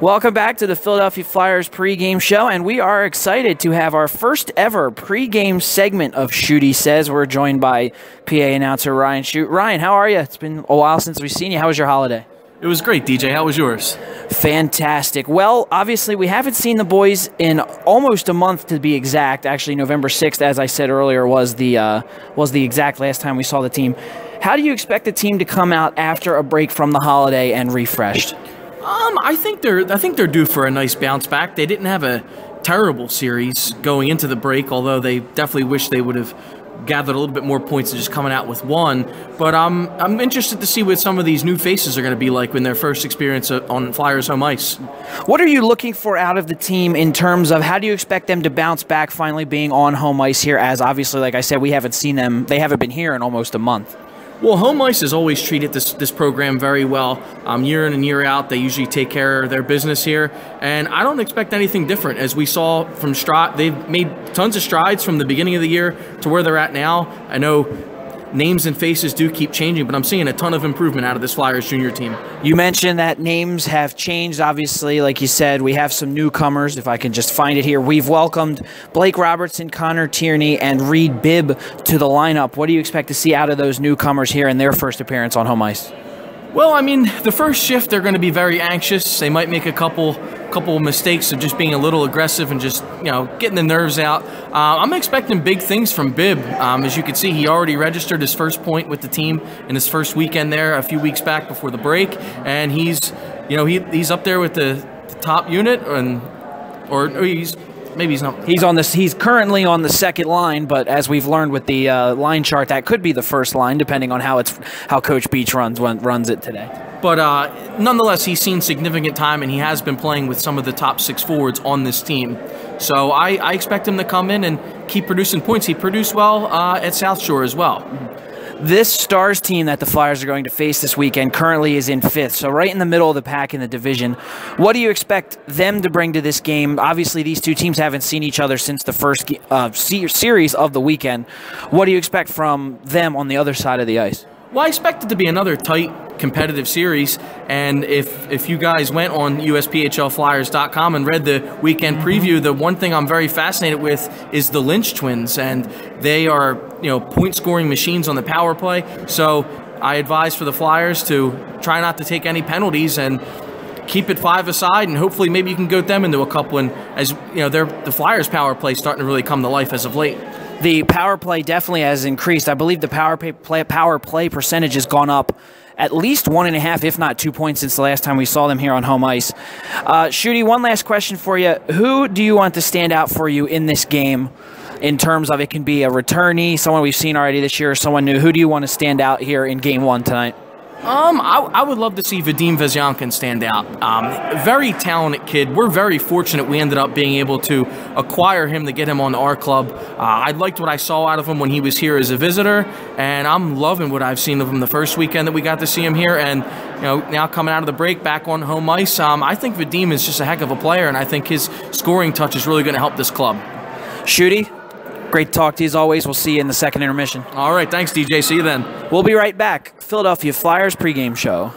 Welcome back to the Philadelphia Flyers pregame show, and we are excited to have our first ever pregame segment of Shutey Says. We're joined by PA announcer Ryan Shute. Ryan, how are you? It's been a while since we've seen you. How was your holiday? It was great, DJ. How was yours? Fantastic. Well, obviously, we haven't seen the boys in almost a month, to be exact. Actually, November 6th, as I said earlier, was the exact last time we saw the team. How do you expect the team to come out after a break from the holiday and refreshed? I think they're due for a nice bounce back. They didn't have a terrible series going into the break, although they definitely wish they would have gathered a little bit more points than just coming out with one. But I'm interested to see what some of these new faces are going to be like in their first experience on Flyers home ice. What are you looking for out of the team in terms of how do you expect them to bounce back finally being on home ice here, as obviously, like I said, we haven't seen them. They haven't been here in almost a month. Well, home ice has always treated this program very well. Year in and year out, they usually take care of their business here, and I don't expect anything different. As we saw from Stride, they've made tons of strides from the beginning of the year to where they're at now. I know names and faces do keep changing, but I'm seeing a ton of improvement out of this Flyers junior team. You mentioned that names have changed, obviously. Like you said, we have some newcomers, if I can just find it here. We've welcomed Blake Robertson, Connor Tierney, and Reed Bibb to the lineup. What do you expect to see out of those newcomers here in their first appearance on home ice? Well, I mean, the first shift, they're going to be very anxious. They might make a couple of mistakes of just being a little aggressive and just, you know, getting the nerves out. I'm expecting big things from Bibb. As you can see, he already registered his first point with the team in his first weekend there a few weeks back before the break, and he's, you know, he's up there with the top unit, and or he's. Maybe he's not. He's currently on the second line, but as we've learned with the line chart, that could be the first line, depending on how Coach Beach runs it today. But nonetheless, he's seen significant time, and he has been playing with some of the top six forwards on this team. So I expect him to come in and keep producing points. He produced well at South Shore as well. This Stars team that the Flyers are going to face this weekend currently is in fifth, so right in the middle of the pack in the division. What do you expect them to bring to this game? Obviously, these two teams haven't seen each other since the first series of the weekend. What do you expect from them on the other side of the ice? Well, I expect it to be another tight, competitive series, and if you guys went on usphlflyers.com and read the weekend preview, the one thing I'm very fascinated with is the Lynch twins, and they are, you know, point-scoring machines on the power play, so I advise for the Flyers to try not to take any penalties and keep it five aside, and hopefully maybe you can goat them into a couple, and as you know, the Flyers' power play is starting to really come to life as of late. The power play definitely has increased. I believe the power play percentage has gone up at least 1.5, if not 2 points since the last time we saw them here on home ice. Shutey, one last question for you. Who do you want to stand out for you in this game in terms of it can be a returnee, someone we've seen already this year, or someone new? Who do you want to stand out here in game one tonight? I would love to see Vadim Vezyankin stand out. Very talented kid. We're very fortunate we ended up being able to acquire him to get him on our club. I liked what I saw out of him when he was here as a visitor, and I'm loving what I've seen of him the first weekend that we got to see him here, and you know, now coming out of the break back on home ice, I think Vadim is just a heck of a player, and I think his scoring touch is really going to help this club. Shutey, great to talk to you as always. We'll see you in the second intermission. All right. Thanks, DJ. See you then. We'll be right back. Philadelphia Flyers pregame show.